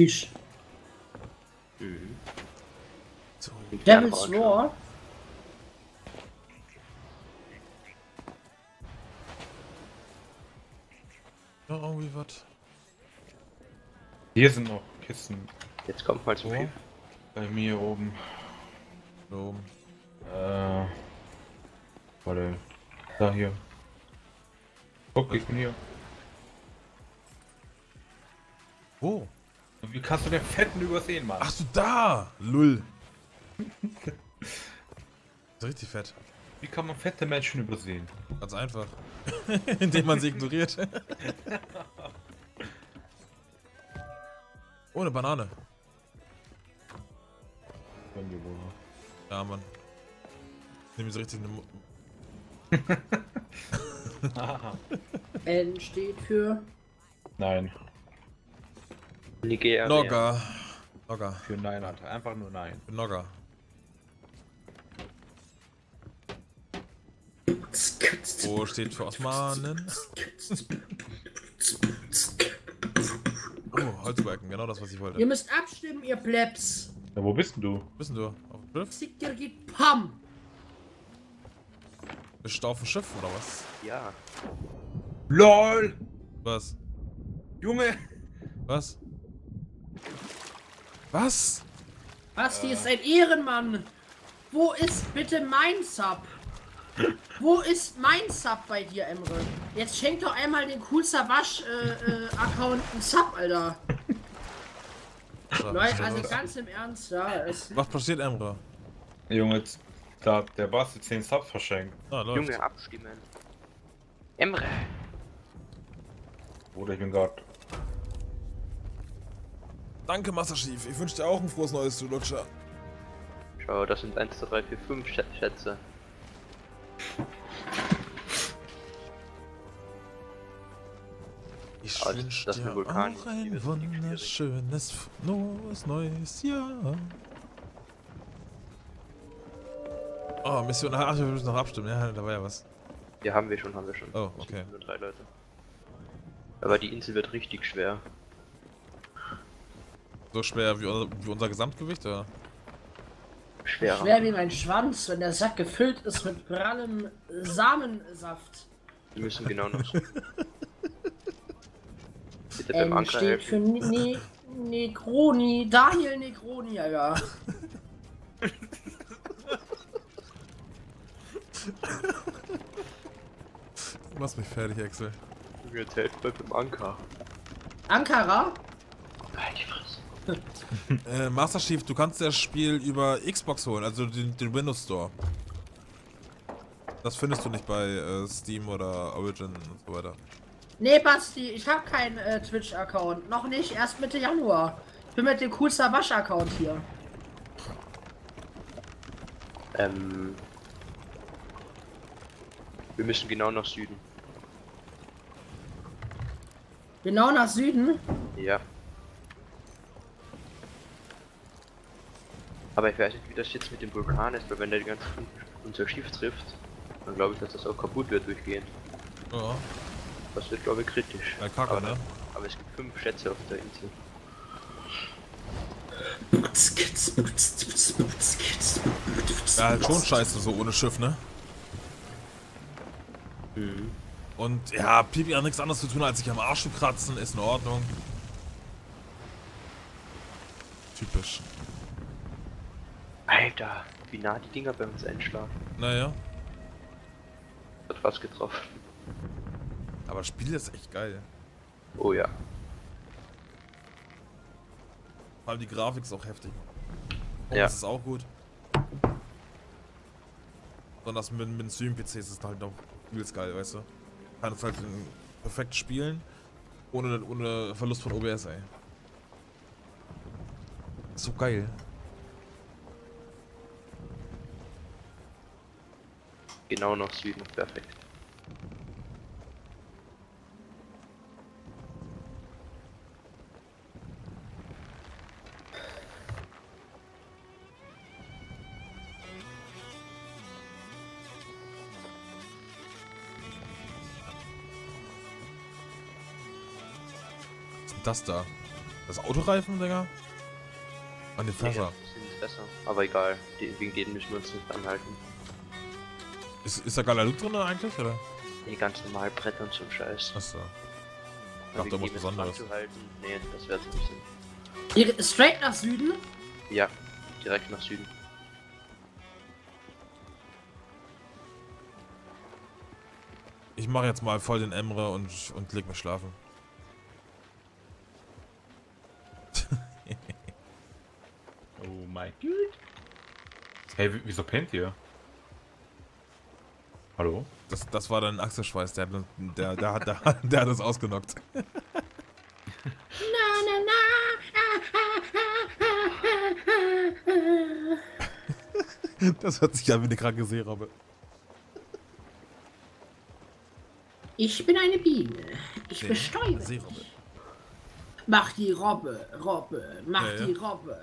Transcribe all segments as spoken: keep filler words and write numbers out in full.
Ich. Mhm. So, Devil's Roar. Noch irgendwie was. Hier sind noch Kisten. Jetzt kommt mal zu viel. Bei mir oben. Da oben. Äh. Warte. Da hier. Guck, ich bin hier. Wo? Oh. Wie kannst du den Fetten übersehen, Mann? Ach so, da! Lull. Das ist richtig fett. Wie kann man fette Menschen übersehen? Ganz einfach. Indem man sie ignoriert. Ohne Banane. Ja, Mann. Ich nehme jetzt richtig eine Mutter. N steht für... Nein. Nigeria. Nogger. Nogger. Für Nein hat er. Einfach nur Nein. Für Nogger. Wo steht für Osmanen? Oh, Holzbalken, genau das, was ich wollte. Ihr müsst abstimmen, ihr Plebs. Ja, wo bist denn du? Wo bist denn du? Auf dem Schiff? Sick, der geht Pam. Bist du auf dem Schiff, oder was? Ja. LOL! Was? Junge! Was? Was? Was? Hier äh. ist ein Ehrenmann! Wo ist bitte mein Sub? Wo ist mein Sub bei dir, Emre? Jetzt schenk doch einmal den cool Savasch-Account äh, äh, einen Sub, Alter. Leute, also ganz im Ernst, ja. Es was passiert, Emre? Junge, da der Basti zehn Subs verschenkt. Ah, Junge, abstimmen. Emre! Bruder, ich bin grad. Danke, Master Chief. Ich wünsche dir auch ein frohes Neues, du Lutscher. Schau, das sind eins, zwei, drei, vier, fünf Schätze. Ich oh, wünsche das dir auch ein wunderschönes, frohes neues Jahr. Oh, Mission, ach, wir müssen noch abstimmen. Ja, da war ja was. Ja, haben wir schon, haben wir schon. Oh, okay. Nur drei Leute. Aber die Insel wird richtig schwer. So schwer wie unser, wie unser Gesamtgewicht, oder? Schwerer. Schwer wie mein Schwanz, wenn der Sack gefüllt ist mit prallem Samensaft. Wir müssen genau noch so. M steht für ne Negroni, Daniel Negroni, Alter. Du machst mich fertig, Exsl. Jetzt helft mit dem Anker. Ankara? Halt die Fresse. äh, Master Chief, du kannst das Spiel über Xbox holen, also den, den Windows Store. Das findest du nicht bei äh, Steam oder Origin und so weiter. Nee, Basti, ich habe keinen äh, Twitch-Account. Noch nicht, erst Mitte Januar. Ich bin mit dem coolsten Wasch-Account hier. Ähm. Wir müssen genau nach Süden. Genau nach Süden? Ja. Aber ich weiß nicht, wie das jetzt mit dem Vulkan ist, weil wenn der die ganze Zeit unser Schiff trifft, dann glaube ich, dass das auch kaputt wird durchgehend. Ja. Das wird, glaube ich, kritisch. Ja, Kacke, aber, ne? Aber es gibt fünf Schätze auf der Insel. Ja, halt schon scheiße so ohne Schiff, ne? Mhm. Und ja, Pipi hat nichts anderes zu tun, als sich am Arsch zu kratzen, ist in Ordnung. Typisch. Alter, wie nah die Dinger bei uns einschlagen. Naja. Hat was getroffen. Aber das Spiel ist echt geil. Oh ja. Vor allem die Grafik ist auch heftig. Oh, ja. Das ist auch gut. Besonders mit, mit den Stream-P Cs ist halt noch übelst geil, weißt du. Kann es halt perfekt spielen, ohne, ohne Verlust von O B S, ey. Ist so geil. Genau nach Süden, perfekt. Das da. Das Autoreifen, Digga? An den Fässer. Nee, sind besser, aber egal. Wegen denen müssen wir uns nicht anhalten. Ist, ist da Galalut drin eigentlich, oder? Nee, ganz normal Brett und so Scheiß. Achso. Ich dachte, da muss besonderes. Nee, das wäre ein bisschen. Straight nach Süden? Ja, direkt nach Süden. Ich mache jetzt mal voll den Emre und, und leg mich schlafen. Oh mein Gott. Hey, wieso pennt ihr? Hallo? Das, das war dein Achselschweiß, der, der, der, hat, der, der hat das ausgenockt. Na, na, na. Das hört sich an wie eine kranke Seerobbe. Ich bin eine Biene. Ich nee, bestäube dich. Mach die Robbe, Robbe, mach ja, ja. die Robbe.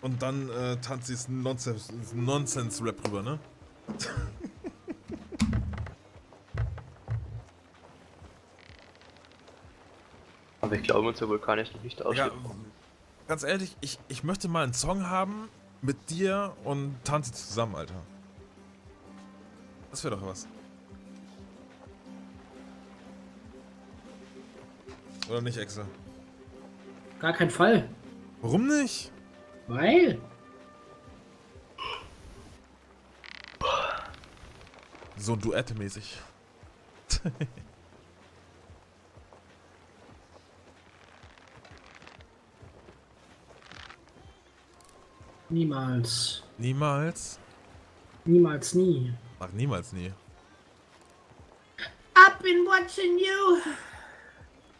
Und dann äh, tanzt dieses Nonsense-Rap rüber, ne? Aber ich glaube, unser Vulkan ist noch nicht ausgebrochen. Ja, ganz ehrlich, ich, ich möchte mal einen Song haben mit dir und Tanze zusammen, Alter. Das wäre doch was. Oder nicht, Exsl? Gar kein Fall. Warum nicht? Weil. So duettmäßig. Niemals. Niemals? Niemals nie. Ach, niemals nie. I've been watching you.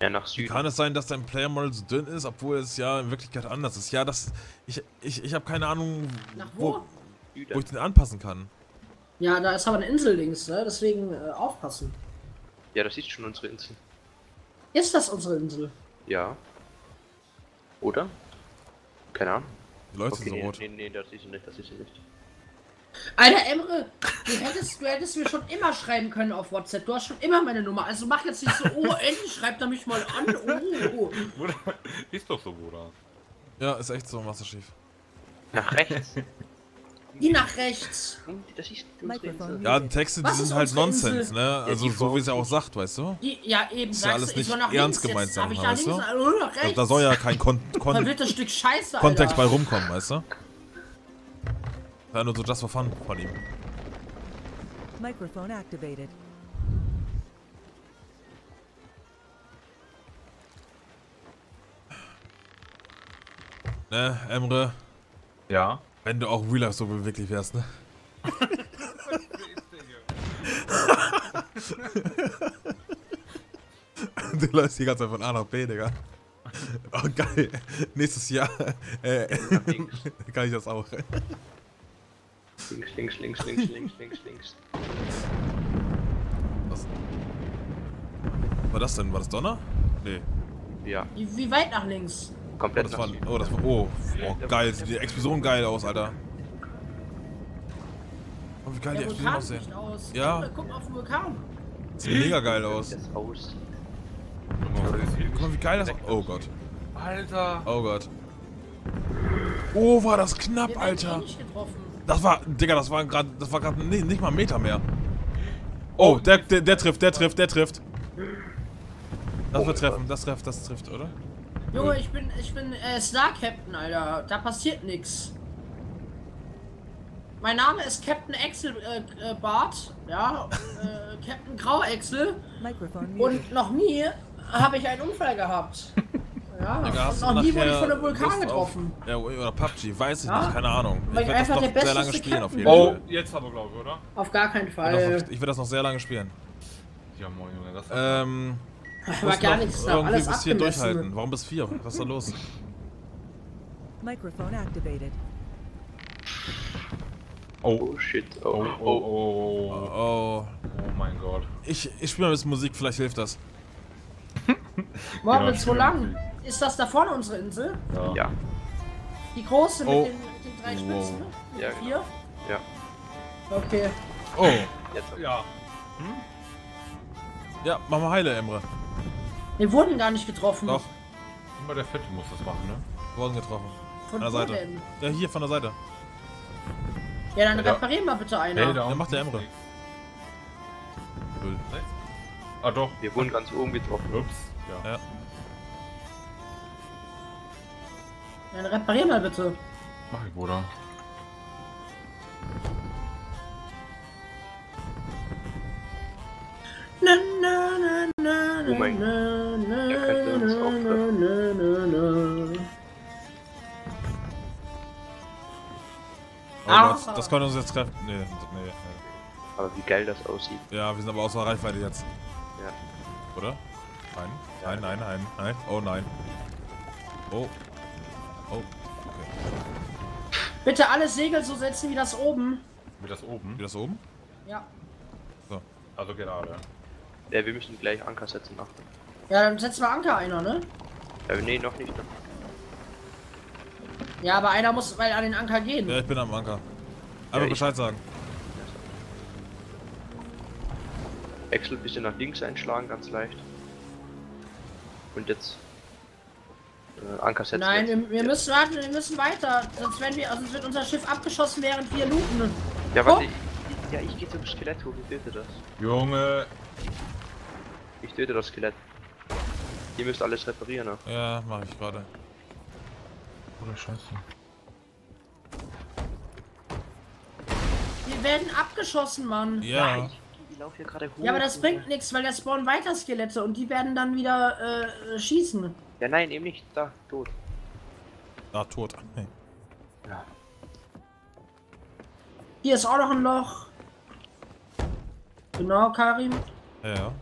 Ja, nach Süden. Kann es sein, dass dein Player Model so dünn ist, obwohl es ja in Wirklichkeit anders ist? Ja, das. Ich, ich, ich habe keine Ahnung, nach wo? Wo, wo ich den anpassen kann. Ja, da ist aber eine Insel links, ne? Deswegen äh, aufpassen. Ja, das ist schon unsere Insel. Ist das unsere Insel? Ja. Oder? Keine Ahnung. Die Leute okay, sind so nee, rot. Nee, nee, das ist sie nicht, das ist sie nicht. Alter, Emre, du hättest, du hättest mir schon immer schreiben können auf WhatsApp. Du hast schon immer meine Nummer. Also mach jetzt nicht so, oh, endlich schreibt er mich mal an. Oh, oh. Ist doch so, Bruder. Ja, ist echt so, machst du schief. Nach rechts. Die nach rechts. Das ist ja, Texte, die was sind halt Nonsens, ne? Also ja, so wie es ja auch sagt, weißt du? Die, ja, eben. Ist ja alles nicht ernst gemeint, sag ich mal, weißt du? Also, da soll ja kein Kon Kon Stück Scheiße, Kontext bei rumkommen, weißt du? Ja, nur so just for fun von ihm. Microphone activated. Ne, Emre? Ja? Wenn du auch Real Life so wirklich wärst, ne? Du läufst die ganze Zeit von A nach B, Digga. Oh, geil. Nächstes Jahr äh, kann ich das auch. Links, links, links, links, links, links, links. Was war das denn? War das Donner? Nee. Ja. Wie weit nach links? Komplett oh, das war, oh, das war, oh, oh, geil, sieht die Explosion geil aus, Alter. Oh, wie geil der die Explosion aussehen. Aus. Ja. Guck mal auf den Vulkan. Sieht mega geil aus. Guck mal, wie geil das aus. Oh Gott. Alter. Oh Gott. Oh, war das knapp, Alter. Das war, Digga, das war gerade, das war gerade nee, nicht mal ein Meter mehr. Oh, der, der, der trifft, der trifft, der trifft. Das wird treffen, das trifft, das trifft, oder? Junge, ich bin, ich bin äh, Star-Captain, Alter. Da passiert nichts. Mein Name ist Captain Exsl äh, äh, Bart, ja, äh, Captain Grau Exsl. Und noch nie habe ich einen Unfall gehabt. Ja, ja und noch nie wurde ich von einem Vulkan getroffen. Auf, ja, oder P U B G, weiß ich ja? nicht, keine Ahnung. Ich werde das noch sehr lange spielen, auf jeden Fall. Oh, jetzt aber, glaube ich, oder? Auf gar keinen Fall. Ich werde das noch sehr lange spielen. Ja, moin, Junge, das Ähm... Ich war gar nichts da, alles bis vier durchhalten. Warum bis vier? Was ist da los? Microphone activated. Oh shit. Oh oh oh oh. Oh, oh. oh mein Gott. Ich, ich spiele mal ein bisschen Musik, vielleicht hilft das. Morgen wird's wohl lang. Ist das da vorne unsere Insel? Ja. ja. Die große mit, oh. den, mit den drei Spitzen? Wow. Mit ja, den vier? Ja. Okay. Oh. Jetzt ja. Hm? Ja, mach mal heile, Emre. Wir wurden gar nicht getroffen. Doch. Immer der Fette muss das machen, ne? Worden getroffen. Von der Seite. Denn? Ja, hier von der Seite. Ja, dann ja, reparieren wir bitte einer. Hey, da dann macht der Emre. Müll. Ah doch, wir wurden ganz oben getroffen. Ups. Ja. Ja. Dann reparieren wir bitte. Mach ich, Bruder. Na, na, na, na, na, oh mein na, na, na, könnte uns na, na, na, na. Oh ah. Gott, das konnte uns jetzt treffen. Nee, nee, nee. Aber wie geil das aussieht. Ja, wir sind aber außer Reichweite jetzt. Ja. Oder? Nein, ja, nein, nein, nein, nein. Oh nein. Oh. Oh. Okay. Bitte alle Segel so setzen wie das oben. Wie das oben? Wie das oben? Ja. So. Also gerade. Ja. Ja, wir müssen gleich Anker setzen. Achten. Ja, dann setzen wir Anker einer, ne? Ja, nee, noch nicht. Noch. Ja, aber einer muss weil an den Anker gehen. Ja, ich bin am Anker. Aber ja, Bescheid sagen. Exsl ein bisschen nach links einschlagen, ganz leicht. Und jetzt äh, Anker setzen. Nein, wir, wir ja. müssen warten, wir müssen weiter. Sonst werden wir, also wird unser Schiff abgeschossen, während wir looten. Ja, warte, oh. ich, ja, ich gehe zum Skelett hoch, ich töte das. Junge! Ich töte das Skelett. Ihr müsst alles reparieren, ne? Ja, mach ich gerade. Oder Scheiße. Wir werden abgeschossen, Mann. Ja. Nein. Hier hoch, ja, aber das bringt nichts, weil da spawnen weiter Skelette und die werden dann wieder äh, schießen. Ja, nein, eben nicht. Da, tot. Da, tot. Hey. Ja. Hier ist auch noch ein Loch. Genau, Karim. Ja.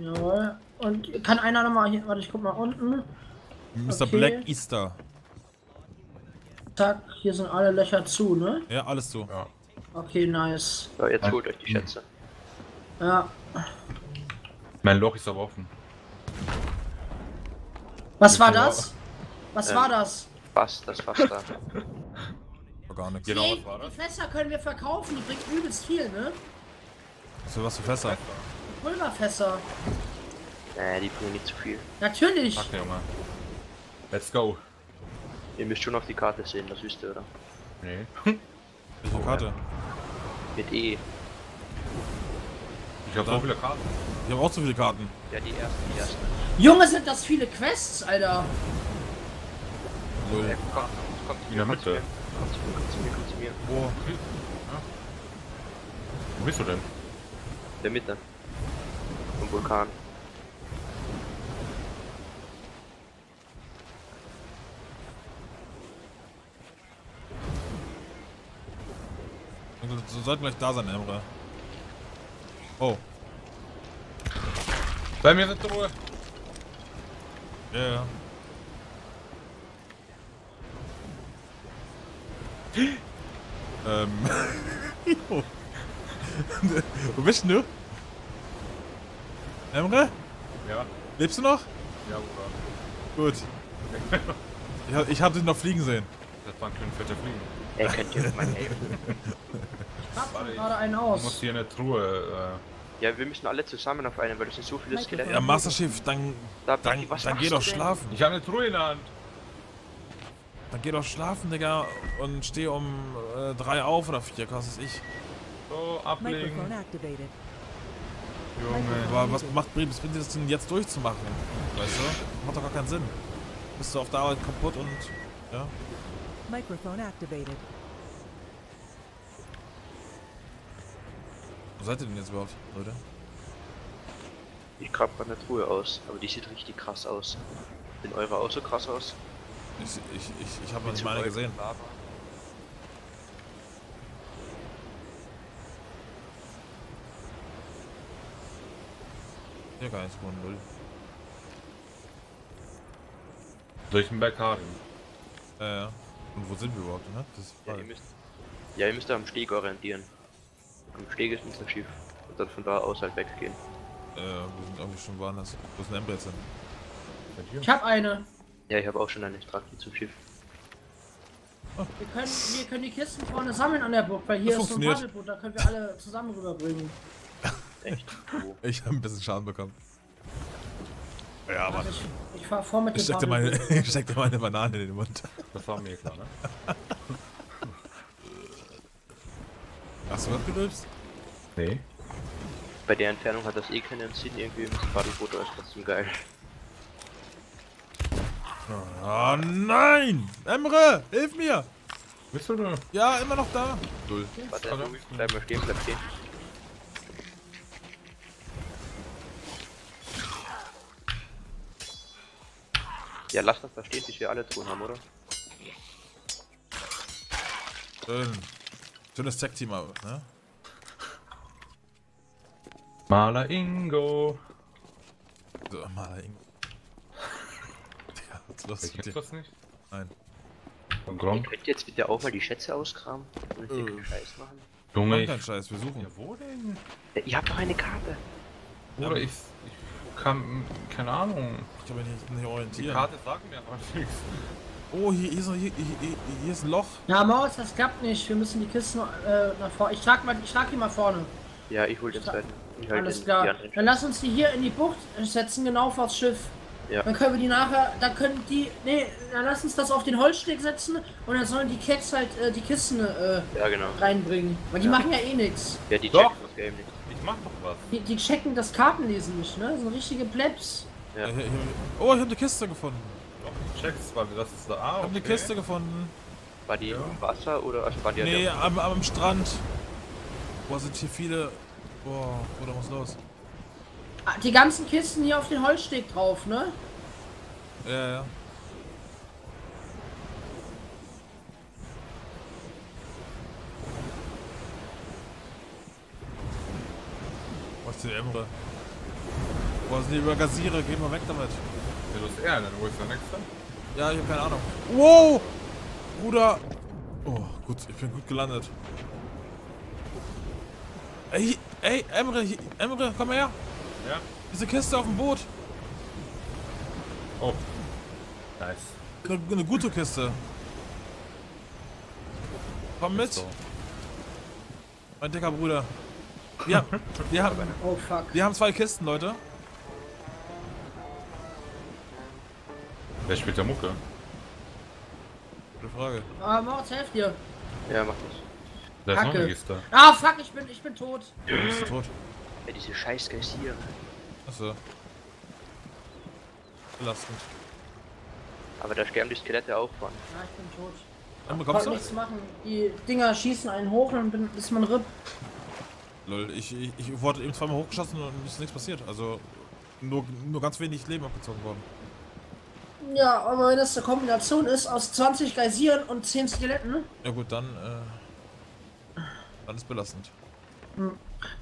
Jawohl. Und kann einer nochmal hier. Warte, ich guck mal unten. Mister Okay. Black Easter. Zack, hier sind alle Löcher zu, ne? Ja, alles zu. Ja. Okay, nice. So, jetzt holt euch die Schätze. Ja. Mein Loch ist aber offen. Was ich war das? Was ähm, war das? Fass, das Fass da. War gar nichts. Genau, was war das? Die Fässer können wir verkaufen, die bringt übelst viel, ne? So, was für Fässer? Pulverfässer. Nee, die bringen nicht zu viel. Natürlich! Okay, Junge. Let's go. Ihr müsst schon auf die Karte sehen, das wisst ihr, oder? Nee. Welche Karte? Mit E. Ich hab so viele Karten. Ich hab auch so viele Karten. Ja, die ersten, die ersten. Junge, sind das viele Quests, Alter! So, ja, komm, komm, in der Mitte. Komm zu mir, komm zu mir, komm zu mir. Boah, okay. Ja. Wo bist du denn? In der Mitte. Vom Vulkan. So sollten gleich da sein, Emre. Oh. Bei mir sind Ruhe. Ja, ja. ähm. Wo bist du? Emre? Ja. Lebst du noch? Ja, Bruder. Gut. Ich hab, ich hab dich noch fliegen sehen. Das waren keine fette Fliegen. Er könnt jetzt mal helfen. Ich gerade einen aus. Ich muss hier eine Truhe. Äh ja, wir müssen alle zusammen auf einen, weil das sind so viele Skelette. Ja, Master Chief, dann, da, dann, dann geh doch denn? Schlafen. Ich habe eine Truhe in der Hand. Dann geh doch schlafen, Digga, und steh um äh, drei auf oder vier, was weiß ich. So, ablegen. Junge. Aber was macht was bringt dir das denn jetzt durchzumachen? Weißt du? Macht doch gar keinen Sinn. Bist du auf der Arbeit kaputt und ja. Microphone activated. Wo seid ihr denn jetzt überhaupt, Leute? Ich grab gerade eine Truhe aus, aber die sieht richtig krass aus. Sehen eure auch so krass aus? Ich, ich, ich, ich habe noch nicht meine gesehen. Laden. Hier kann ich null. Durch den Berghagen. Ja, ja. Und wo sind wir überhaupt, ne? Das ist ja, ihr müsst, ja, ihr müsst da am Steg orientieren. Am Steg ist unser Schiff. Und dann von da aus halt weggehen. Äh, wir sind irgendwie schon woanders. Wo ist ein Ember jetzt hin? Ich hab eine! Ja, ich hab auch schon eine. Ich trage die zum Schiff. Oh. Wir, können, wir können die Kisten vorne sammeln an der Burg, weil hier das ist so ein Paddelboot, da können wir alle zusammen rüberbringen. Echt? Oh. Ich hab ein bisschen Schaden bekommen. Ja, aber. Ich, ich fahr vor mit dem Steck dir mal eine Banane in den Mund. Das war mir klar, ne? Hast du was gedülpst? Nee. Bei der Entfernung hat das eh keine Entzündung irgendwie im Badenfoto, ist trotzdem geil. Oh nein! Emre! Hilf mir! Bist du da? Ja, immer noch da! Null. Warte, bleib mal stehen, bleib stehen. Ja, lass das da stehen, bis wir alle tun haben, oder? Schön. Schönes Tech-Team, aber, ne? Maler Ingo! So, Maler Ingo. Ja, was ist los? Ich kennst das nicht? Nein. Und Grom? Könnt ihr jetzt bitte auch mal die Schätze ausgraben? Und äh. den Scheiß machen? Junge, ich... Scheiß, wir suchen. Ja, wo denn? Ja, ihr habt doch eine Karte! Oder ich... ich kann... keine Ahnung. Ich kann mich nicht, nicht orientieren. Die Karte sagt mir einfach nichts. Oh, hier, hier, hier, hier, hier ist ein Loch. Na, Maus, das klappt nicht. Wir müssen die Kisten äh, nach vorne. Ich schlag, mal, ich schlag die mal vorne. Ja, ich hol den zweiten. Alles klar. Dann lass uns die hier in die Bucht setzen, genau vor das Schiff. Ja. Dann können wir die nachher, dann können die, nee, dann lass uns das auf den Holzsteg setzen und dann sollen die Cats halt äh, die Kisten äh, ja, genau. reinbringen. Weil die ja. machen ja eh nichts. Ja, die checken doch. Das Game nicht. Ich mach doch was. Die, die checken das Kartenlesen nicht, ne? Das sind richtige Plebs. Ja. Oh, ich hab die Kiste gefunden. Ich check's, weil das ist da. Ah, okay. Ich hab die Kiste gefunden. War die ja. im Wasser oder? Also war die nee, ja am, am Strand. Boah, sind hier viele. Boah, Bruder, was los? Die ganzen Kisten hier auf den Holzsteg drauf, ne? Ja, ja. Was ist die Emre? Boah, sind die Übergasiere? Geh mal weg damit. Ja, das ist er, dann holst du den nächsten. Ja, ich hab keine Ahnung. Wow! Bruder! Oh, gut, ich bin gut gelandet. Ey, ey, Emre, Emre, komm mal her! Ja? Diese Kiste auf dem Boot! Oh. Nice. Eine, eine gute Kiste. Komm mit! So. Mein dicker Bruder. Ja, wir haben, oh, fuck. Wir haben zwei Kisten, Leute. Wer spielt der Mucke? Gute Frage. Ah, Moritz, helft dir! Ja, mach das. Da ist noch ein Gister. Ah, fuck, ich bin, ich bin tot. Ja, du bist tot. Ja, diese Scheißgeist hier. Achso. Belastend. Aber da sterben die Skelette auch von. Ja, ich bin tot. Dann bekommst du nichts machen. Die Dinger schießen einen hoch und dann ist man R I P. Lol, ich, ich, ich wurde eben zweimal hochgeschossen und ist nichts passiert. Also, nur, nur ganz wenig Leben abgezogen worden. Ja, aber wenn das eine Kombination ist aus zwanzig Geysieren und zehn Skeletten, ne? Ja gut, dann, äh... dann ist belastend.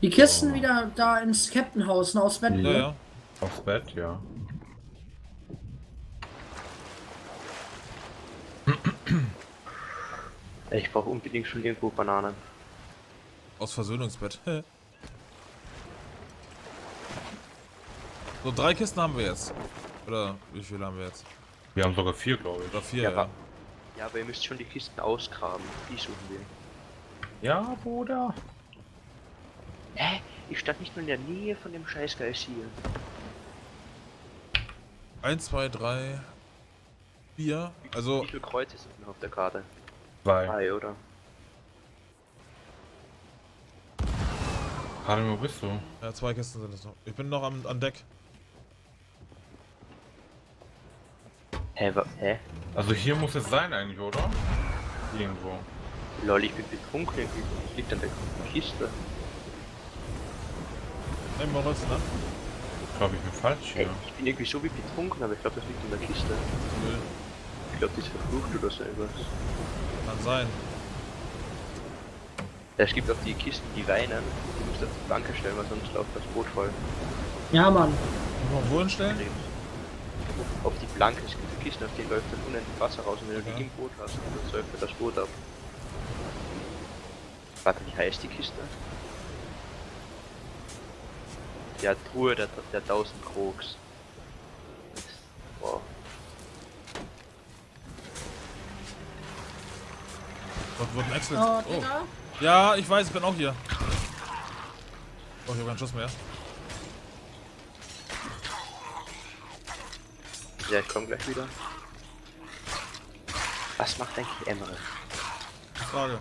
Die Kisten oh. wieder da ins Captain-Haus, ne? Aufs Bett, ja, ne? Ja, aufs Bett, ja. Ich brauche unbedingt schon irgendwo Bananen. Aus Versöhnungsbett. So, drei Kisten haben wir jetzt. Oder wie viele haben wir jetzt? Wir haben sogar vier, glaube ich. Oder vier, ja, ja. Ja, aber ihr müsst schon die Kisten ausgraben. Die suchen wir. Ja, Bruder. Hä? Ich stand nicht nur in der Nähe von dem Scheißgeist hier. Eins, zwei, drei, vier. Also. Wie viele Kreuze sind denn auf der Karte? Zwei. Drei, oder? Hallo, wo bist du? Ja, zwei Kisten sind es noch. Ich bin noch am, am Deck. Hä, hä? Also hier muss es sein eigentlich, oder? Irgendwo. Lol, ich bin betrunken, ich liegt an der Kiste. Nein, mal was, ne? Ich glaube, ich bin falsch hier. Hey, ich bin irgendwie so wie betrunken, aber ich glaube, das liegt an der Kiste. Nö. Ich glaube, die ist verflucht oder so etwas. Kann sein. Es gibt auch die Kisten, die weinen. Die musst du auf die Banke stellen, weil sonst läuft das Boot voll. Ja, Mann. Mal wohin stellen? Auf die Planke, es gibt Kisten, auf denen läuft dann unendlich Wasser raus und wenn du ja. die im Boot hast, dann säuft das Boot ab. Warte, wie heißt die Kiste? Ja, Truhe der, der tausend Krogs. Wow. Dort wurden Exsl. Oh, oh. Ja, ich weiß, ich bin auch hier. Oh, ich hab keinen Schuss mehr. Ja, ich komme gleich wieder. Was macht eigentlich Emre? Frage.